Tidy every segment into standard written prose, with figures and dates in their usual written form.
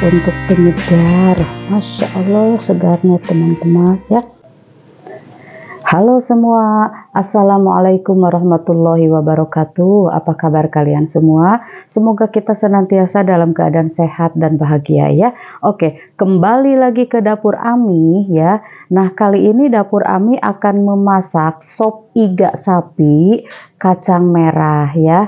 untuk penyegar. Masya Allah segarnya teman-teman ya. Halo semua, assalamualaikum warahmatullahi wabarakatuh. Apa kabar kalian semua? Semoga kita senantiasa dalam keadaan sehat dan bahagia ya. Oke, kembali lagi ke Dapur Amih ya. Nah, kali ini Dapur Amih akan memasak sop iga sapi kacang merah ya.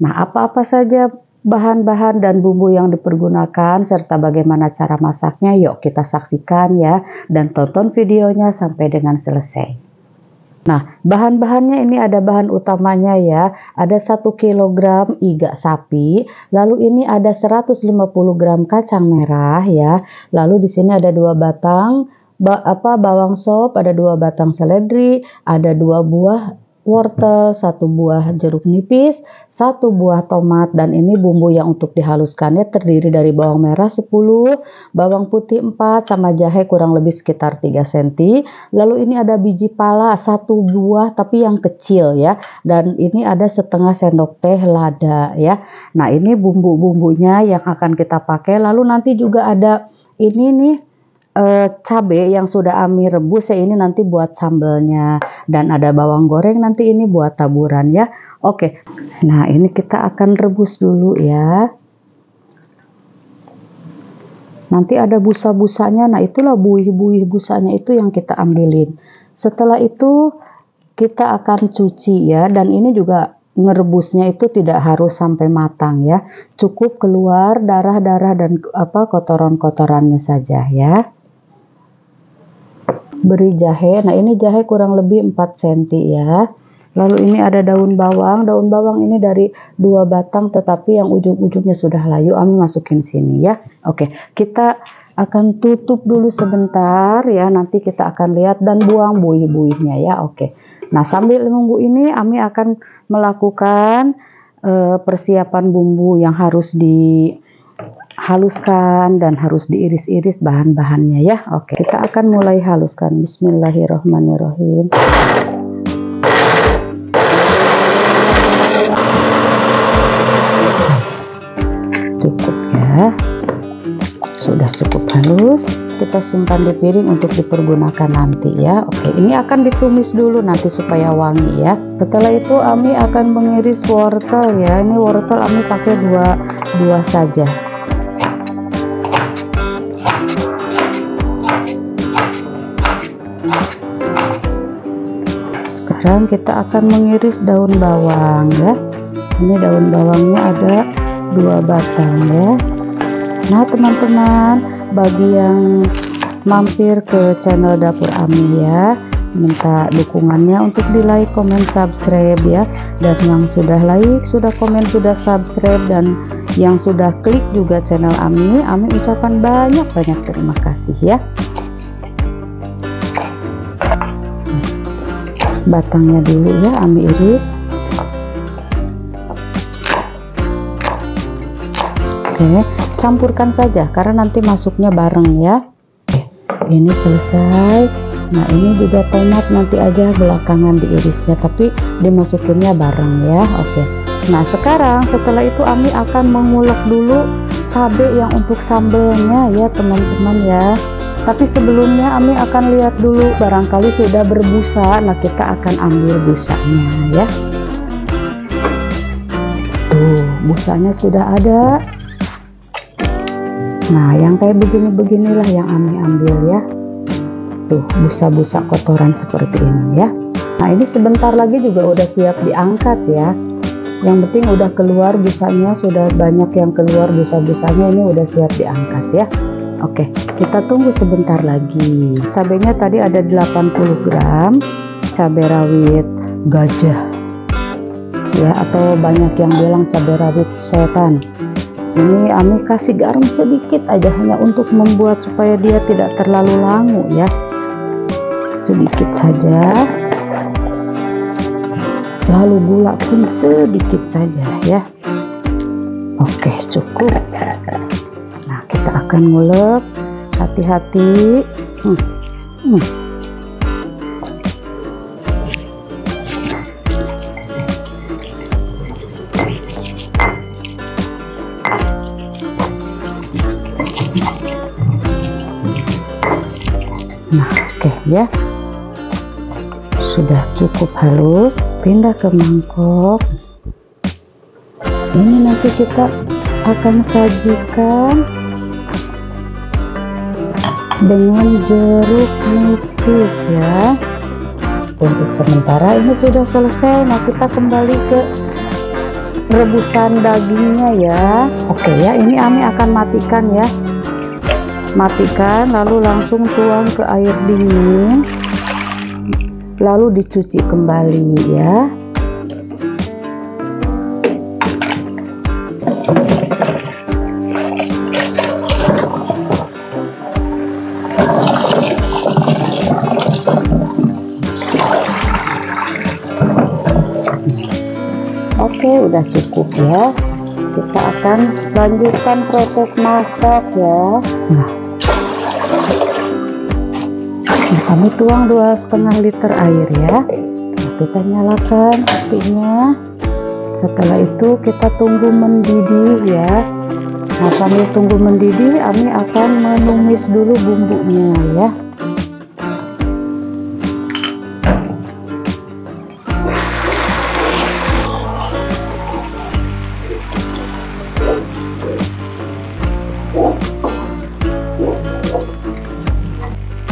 Nah, apa-apa saja bahan-bahan dan bumbu yang dipergunakan serta bagaimana cara masaknya, yuk kita saksikan ya, dan tonton videonya sampai dengan selesai. Nah, bahan-bahannya ini ada bahan utamanya ya, ada 1 kg iga sapi, lalu ini ada 150 gram kacang merah ya, lalu di sini ada 2 batang bawang sop, ada 2 batang seledri, ada 2 buah wortel, 1 buah jeruk nipis, 1 buah tomat, dan ini bumbu yang untuk dihaluskannya terdiri dari bawang merah 10, bawang putih 4, sama jahe kurang lebih sekitar 3 cm. Lalu ini ada biji pala 1 buah tapi yang kecil ya, dan ini ada setengah sendok teh lada ya. Nah, ini bumbu-bumbunya yang akan kita pakai. Lalu nanti juga ada ini nih, cabai yang sudah Amih rebus ya, ini nanti buat sambelnya, dan ada bawang goreng nanti ini buat taburan ya. Oke, nah ini kita akan rebus dulu ya. Nanti ada busa-busanya, nah itulah buih-buih busanya itu yang kita ambilin. Setelah itu kita akan cuci ya, dan ini juga ngerebusnya itu tidak harus sampai matang ya, cukup keluar darah-darah dan apa kotoran-kotorannya saja ya. Beri jahe, nah ini jahe kurang lebih 4 cm ya. Lalu ini ada daun bawang ini dari 2 batang tetapi yang ujung-ujungnya sudah layu, Amih masukin sini ya. Oke, kita akan tutup dulu sebentar ya, nanti kita akan lihat dan buang buih-buihnya ya. Oke, nah sambil nunggu ini Amih akan melakukan persiapan bumbu yang harus dihaluskan dan harus diiris-iris bahan-bahannya ya. Oke, kita akan mulai haluskan. Bismillahirrahmanirrahim. Cukup ya, sudah cukup halus, kita simpan di piring untuk dipergunakan nanti ya. Oke, ini akan ditumis dulu nanti supaya wangi ya. Setelah itu Amih akan mengiris wortel ya, ini wortel Amih pakai dua saja. Sekarang kita akan mengiris daun bawang ya, ini daun bawangnya ada 2 batang ya. Nah teman-teman, bagi yang mampir ke channel Dapur Amih ya, minta dukungannya untuk di like, comment, subscribe ya. Dan yang sudah like, sudah komen, sudah subscribe, dan yang sudah klik juga channel Amih, Amih ucapan banyak-banyak terima kasih ya. Batangnya dulu ya Amih iris. Oke, campurkan saja karena nanti masuknya bareng ya. Ini selesai. Nah ini juga tomat nanti aja belakangan diirisnya tapi dimasukinnya bareng ya. Oke, nah sekarang setelah itu Amih akan mengulek dulu cabai yang untuk sambelnya ya teman-teman ya. Tapi sebelumnya Amih akan lihat dulu barangkali sudah berbusa, nah kita akan ambil busanya ya. Tuh, busanya sudah ada. Nah, yang kayak begini-beginilah yang Amih ambil ya. Tuh, busa-busa kotoran seperti ini ya. Nah, ini sebentar lagi juga udah siap diangkat ya. Yang penting udah keluar busanya, sudah banyak yang keluar busa-busanya, ini udah siap diangkat ya. Oke, kita tunggu sebentar lagi. Cabainya tadi ada 80 gram cabai rawit gajah ya, atau banyak yang bilang cabai rawit setan. Ini Amih kasih garam sedikit aja, hanya untuk membuat supaya dia tidak terlalu langu ya, sedikit saja. Lalu gula pun sedikit saja ya. Oke, cukup. Nah kita akan ngulek hati-hati. Nah, oke ya, sudah cukup halus. Pindah ke mangkok. Ini nanti kita akan sajikan dengan jeruk nipis ya. Untuk sementara ini sudah selesai. Nah, kita kembali ke rebusan dagingnya ya. Oke ya, ini Amih akan matikan ya. Matikan, lalu langsung tuang ke air dingin, lalu dicuci kembali ya. Oke, udah cukup ya. Kita akan lanjutkan proses masak ya. Nah, kami tuang 2,5 liter air ya. Nah, kita nyalakan apinya. Setelah itu kita tunggu mendidih ya. Nah, sambil tunggu mendidih, Amih akan menumis dulu bumbunya ya.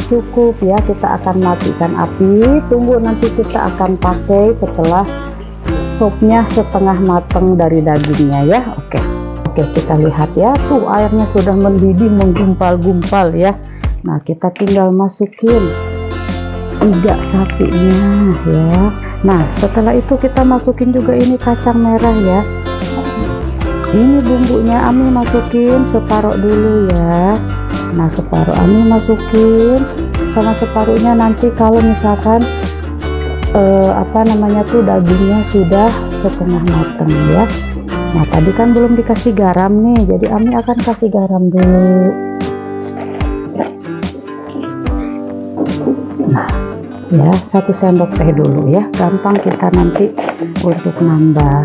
Cukup ya, kita akan matikan api, tunggu nanti kita akan pakai setelah sopnya setengah matang dari dagingnya ya. Oke, kita lihat ya, tuh airnya sudah mendidih, menggumpal-gumpal ya. Nah, kita tinggal masukin iga sapinya ya. Nah, setelah itu kita masukin juga ini kacang merah ya. Ini bumbunya Amih masukin separuh dulu ya. Nah, separuh Amih masukin sama separuhnya nanti kalau misalkan dagingnya sudah setengah matang ya. Nah, tadi kan belum dikasih garam nih, jadi Amih akan kasih garam dulu. Nah ya, 1 sendok teh dulu ya, gampang kita nanti untuk nambah.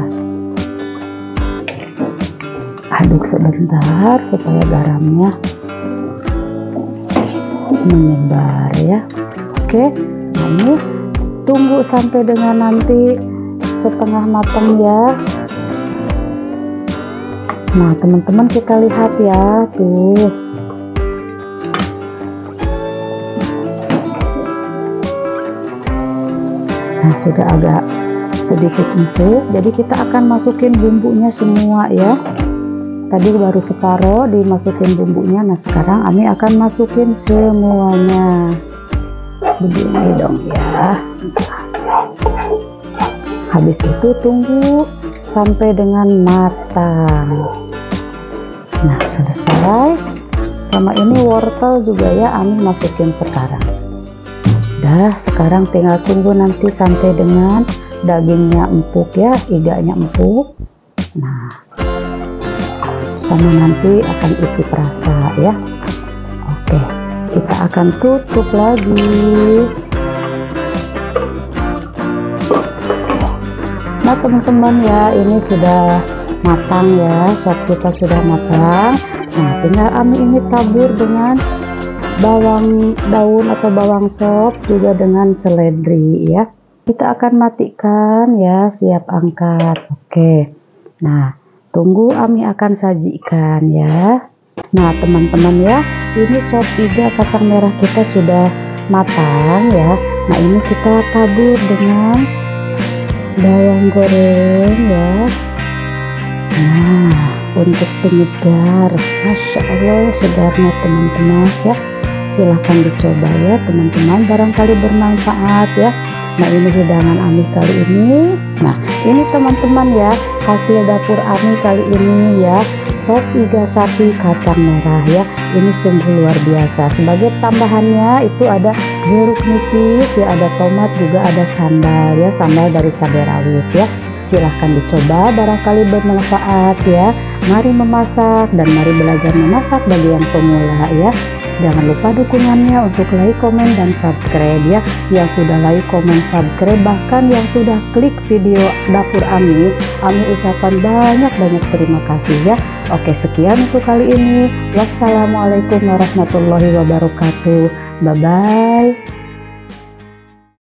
Aduk sebentar supaya garamnya menyebar ya. Oke, ini tunggu sampai dengan nanti setengah matang ya. Nah, teman-teman kita lihat ya, tuh nah sudah agak sedikit empuk, jadi kita akan masukin bumbunya semua ya. Tadi baru separuh dimasukin bumbunya. Nah, sekarang Amih akan masukin semuanya. Begini dong ya. Habis itu tunggu sampai dengan matang. Nah, selesai. Sama ini wortel juga ya, Amih masukin sekarang. Udah, sekarang tinggal tunggu nanti sampai dengan dagingnya empuk ya, iganya empuk. Nah, sama nanti akan icip rasa ya. Oke, kita akan tutup lagi. Nah, teman-teman ya, ini sudah matang ya, sop kita sudah matang. Nah, tinggal Amih ini tabur dengan bawang daun atau bawang sop juga dengan seledri ya. Kita akan matikan ya, siap angkat. Oke, nah tunggu Amih akan sajikan ya. Nah, teman-teman ya, ini sop iga kacang merah kita sudah matang ya. Nah, ini kita tabur dengan bawang goreng ya. Nah, untuk penyegar, Masya Allah segarnya teman-teman ya. Silahkan dicoba ya teman-teman, barangkali bermanfaat ya. Nah, ini hidangan Amih kali ini. Nah, ini teman-teman ya, hasil dapur Amih kali ini ya, sop iga sapi kacang merah ya. Ini sungguh luar biasa. Sebagai tambahannya itu ada jeruk nipis ya, ada tomat, juga ada sambal ya, sambal dari cabai rawit ya. Silahkan dicoba, barangkali bermanfaat ya. Mari memasak dan mari belajar memasak bagi yang pemula ya. Jangan lupa dukungannya untuk like, komen, dan subscribe ya. Yang sudah like, komen, subscribe, bahkan yang sudah klik video dapur Amih ucapan banyak-banyak terima kasih ya. Oke, sekian untuk kali ini. Wassalamualaikum warahmatullahi wabarakatuh. Bye-bye.